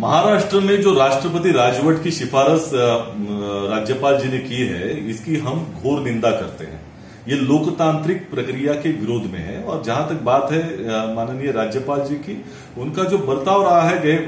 महाराष्ट्र में जो राष्ट्रपति राजवट की सिफारिश राज्यपाल जी ने की है, इसकी हम घोर निंदा करते हैं। ये लोकतांत्रिक प्रक्रिया के विरोध में है। और जहां तक बात है माननीय राज्यपाल जी की, उनका जो बर्ताव रहा है गए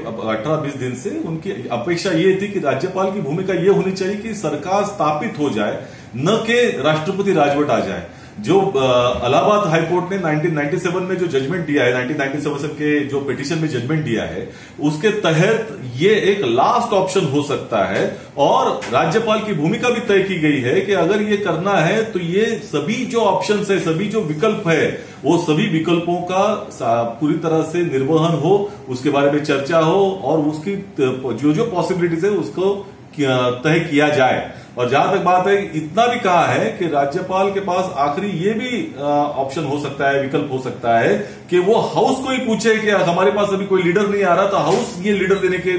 18-20 दिन से, उनकी अपेक्षा ये थी कि राज्यपाल की भूमिका ये होनी चाहिए कि सरकार स्थापित हो जाए, न कि राष्ट्रपति राजवट आ जाए। जो इलाहाबाद हाईकोर्ट ने 1997 में जो जजमेंट दिया है, 1997 के जो पिटिशन में जजमेंट दिया है, उसके तहत ये एक लास्ट ऑप्शन हो सकता है। और राज्यपाल की भूमिका भी तय की गई है कि अगर ये करना है तो ये सभी जो ऑप्शंस है, सभी जो विकल्प है, वो सभी विकल्पों का पूरी तरह से निर्वहन हो, उसके बारे में चर्चा हो और उसकी जो जो पॉसिबिलिटीज है उसको तय किया जाए। और जहां तक बात है, इतना भी कहा है कि राज्यपाल के पास आखिरी ये भी ऑप्शन हो सकता है, विकल्प हो सकता है कि वो हाउस को ही पूछे कि हमारे पास अभी कोई लीडर नहीं आ रहा, तो हाउस ये लीडर देने के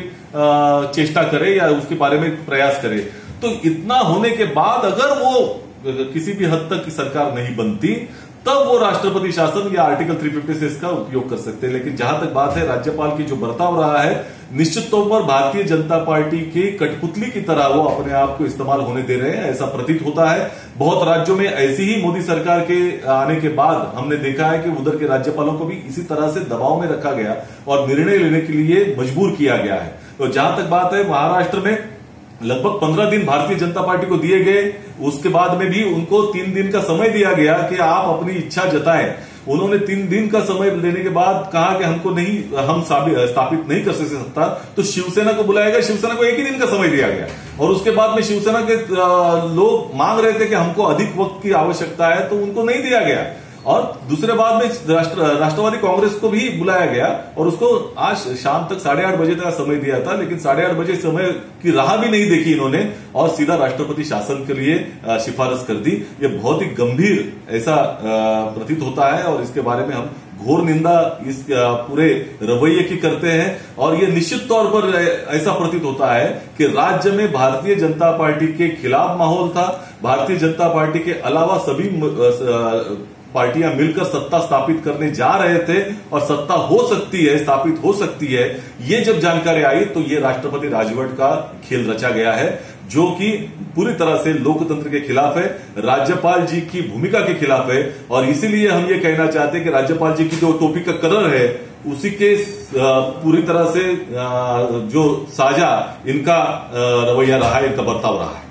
चेष्टा करे या उसके बारे में प्रयास करे। तो इतना होने के बाद अगर वो किसी भी हद तक सरकार नहीं बनती, तब वो राष्ट्रपति शासन या आर्टिकल 356 का उपयोग कर सकते हैं। लेकिन जहां तक बात है, राज्यपाल की जो बर्ताव रहा है, निश्चित तौर पर भारतीय जनता पार्टी के कठपुतली की तरह वो अपने आप को इस्तेमाल होने दे रहे हैं, ऐसा प्रतीत होता है। बहुत राज्यों में ऐसी ही मोदी सरकार के आने के बाद हमने देखा है कि उधर के राज्यपालों को भी इसी तरह से दबाव में रखा गया और निर्णय लेने के लिए मजबूर किया गया है। तो जहां तक बात है, महाराष्ट्र में लगभग 15 दिन भारतीय जनता पार्टी को दिए गए, उसके बाद में भी उनको 3 दिन का समय दिया गया कि आप अपनी इच्छा जताएं। उन्होंने 3 दिन का समय लेने के बाद कहा कि हमको नहीं, हम स्थापित नहीं कर सकता, तो शिवसेना को बुलाएगा। शिवसेना को 1 ही दिन का समय दिया गया और उसके बाद में शिवसेना के लोग मांग रहे थे कि हमको अधिक वक्त की आवश्यकता है, तो उनको नहीं दिया गया। और दूसरे बाद में राष्ट्रवादी कांग्रेस को भी बुलाया गया और उसको आज शाम तक 8:30 बजे तक समय दिया था, लेकिन 8:30 बजे समय की राह भी नहीं देखी इन्होंने और सीधा राष्ट्रपति शासन के लिए सिफारिश कर दी। ये बहुत ही गंभीर ऐसा प्रतीत होता है और इसके बारे में हम घोर निंदा इस पूरे रवैये की करते हैं। और ये निश्चित तौर पर ऐसा प्रतीत होता है कि राज्य में भारतीय जनता पार्टी के खिलाफ माहौल था। भारतीय जनता पार्टी के अलावा सभी पार्टियां मिलकर सत्ता स्थापित करने जा रहे थे और सत्ता हो सकती है, स्थापित हो सकती है। ये जब जानकारी आई तो ये राष्ट्रपति राजवट का खेल रचा गया है, जो कि पूरी तरह से लोकतंत्र के खिलाफ है, राज्यपाल जी की भूमिका के खिलाफ है। और इसीलिए हम ये कहना चाहते हैं कि राज्यपाल जी की जो टोपी का कलर है, उसी के पूरी तरह से जो साझा इनका रवैया रहा है, इनका बर्ताव रहा है।